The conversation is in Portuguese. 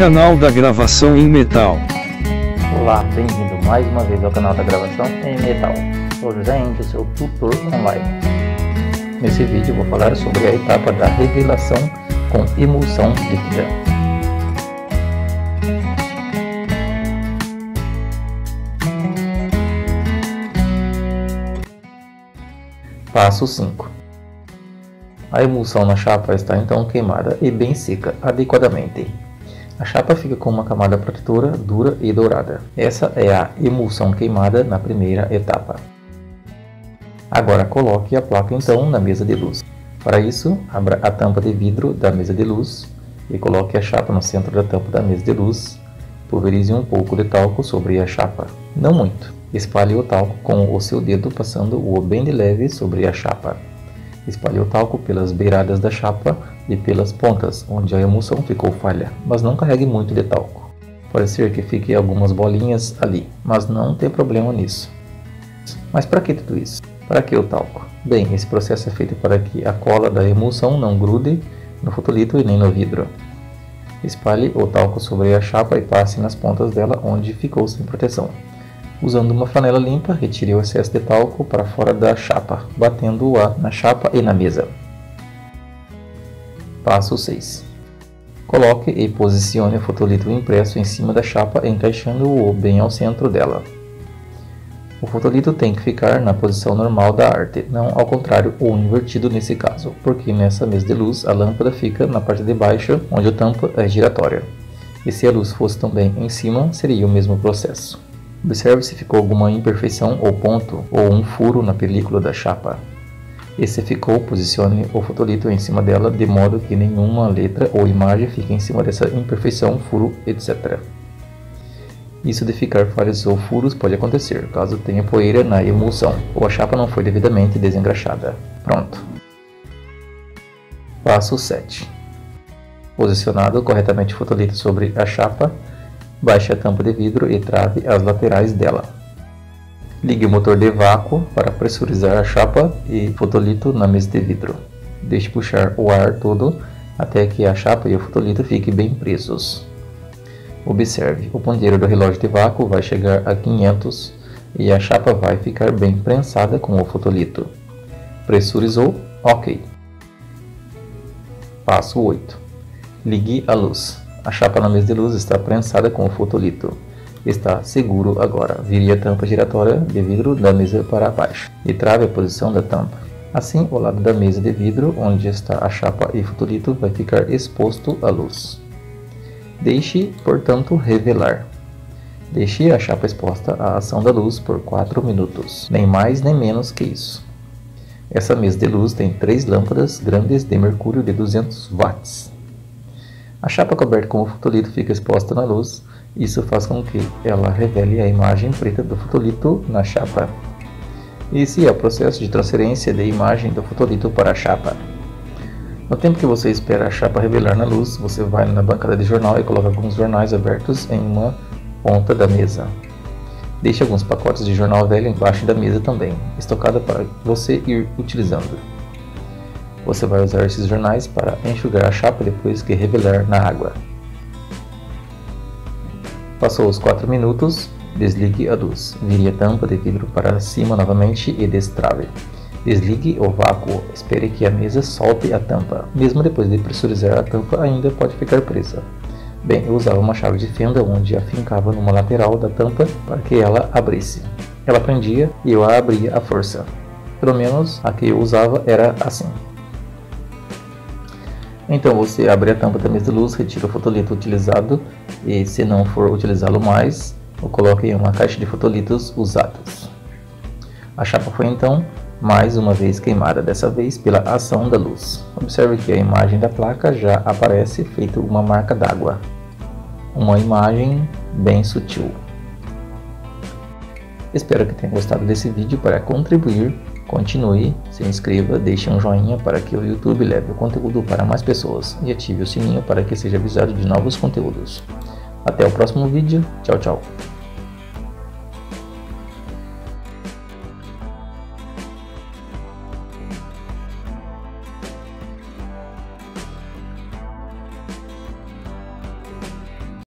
canal da Gravação em Metal. Olá, bem-vindo mais uma vez ao canal da Gravação em Metal. Sou José Henrique, seu tutor online. Nesse vídeo vou falar sobre a etapa da revelação com emulsão líquida. Passo 5. A emulsão na chapa está então queimada e bem seca adequadamente. A chapa fica com uma camada protetora dura e dourada. Essa é a emulsão queimada na primeira etapa. Agora coloque a placa então na mesa de luz. Para isso, abra a tampa de vidro da mesa de luz e coloque a chapa no centro da tampa da mesa de luz. Pulverize um pouco de talco sobre a chapa. Não muito. Espalhe o talco com o seu dedo, passando-o bem de leve sobre a chapa. Espalhe o talco pelas beiradas da chapa e pelas pontas, onde a emulsão ficou falha, mas não carregue muito de talco. Pode ser que fiquem algumas bolinhas ali, mas não tem problema nisso. Mas para que tudo isso? Para que o talco? Bem, esse processo é feito para que a cola da emulsão não grude no fotolito e nem no vidro. Espalhe o talco sobre a chapa e passe nas pontas dela onde ficou sem proteção. Usando uma flanela limpa, retire o excesso de talco para fora da chapa, batendo-a na chapa e na mesa. Passo 6. Coloque e posicione o fotolito impresso em cima da chapa, encaixando-o bem ao centro dela. O fotolito tem que ficar na posição normal da arte, não ao contrário ou invertido nesse caso, porque nessa mesa de luz a lâmpada fica na parte de baixo, onde a tampa é giratória. E se a luz fosse também em cima, seria o mesmo processo. Observe se ficou alguma imperfeição ou ponto, ou um furo na película da chapa. E se ficou, posicione o fotolito em cima dela, de modo que nenhuma letra ou imagem fique em cima dessa imperfeição, furo, etc. Isso de ficar falhas ou furos pode acontecer, caso tenha poeira na emulsão, ou a chapa não foi devidamente desengraxada. Pronto. Passo 7. Posicionado corretamente o fotolito sobre a chapa, baixe a tampa de vidro e trave as laterais dela. Ligue o motor de vácuo para pressurizar a chapa e fotolito na mesa de vidro. Deixe puxar o ar todo até que a chapa e o fotolito fiquem bem presos. Observe, o ponteiro do relógio de vácuo vai chegar a 500 e a chapa vai ficar bem prensada com o fotolito. Pressurizou? Ok. Passo 8. Ligue a luz. A chapa na mesa de luz está prensada com o fotolito. Está seguro agora. Vire a tampa giratória de vidro da mesa para baixo e trave a posição da tampa. Assim, o lado da mesa de vidro, onde está a chapa e fotolito, vai ficar exposto à luz. Deixe, portanto, revelar. Deixe a chapa exposta à ação da luz por 4 minutos. Nem mais nem menos que isso. Essa mesa de luz tem 3 lâmpadas grandes de mercúrio de 200 watts. A chapa coberta com o fotolito fica exposta na luz, isso faz com que ela revele a imagem preta do fotolito na chapa. Esse é o processo de transferência de imagem do fotolito para a chapa. No tempo que você espera a chapa revelar na luz, você vai na bancada de jornal e coloca alguns jornais abertos em uma ponta da mesa. Deixe alguns pacotes de jornal velho embaixo da mesa também, estocada para você ir utilizando. Você vai usar esses jornais para enxugar a chapa depois que revelar na água. Passou os 4 minutos, desligue a luz. Vire a tampa de vidro para cima novamente e destrave. Desligue o vácuo. Espere que a mesa solte a tampa. Mesmo depois de pressurizar a tampa, ainda pode ficar presa. Bem, eu usava uma chave de fenda onde a fincava numa lateral da tampa para que ela abrisse. Ela prendia e eu a abria à força. Pelo menos a que eu usava era assim. Então você abre a tampa da mesa de luz, retira o fotolito utilizado e, se não for utilizá-lo mais, o coloque em uma caixa de fotolitos usados. A chapa foi então mais uma vez queimada, dessa vez pela ação da luz. Observe que a imagem da placa já aparece feito uma marca d'água. Uma imagem bem sutil. Espero que tenha gostado desse vídeo. Para contribuir, continue, se inscreva, deixe um joinha para que o YouTube leve o conteúdo para mais pessoas e ative o sininho para que seja avisado de novos conteúdos. Até o próximo vídeo, tchau, tchau!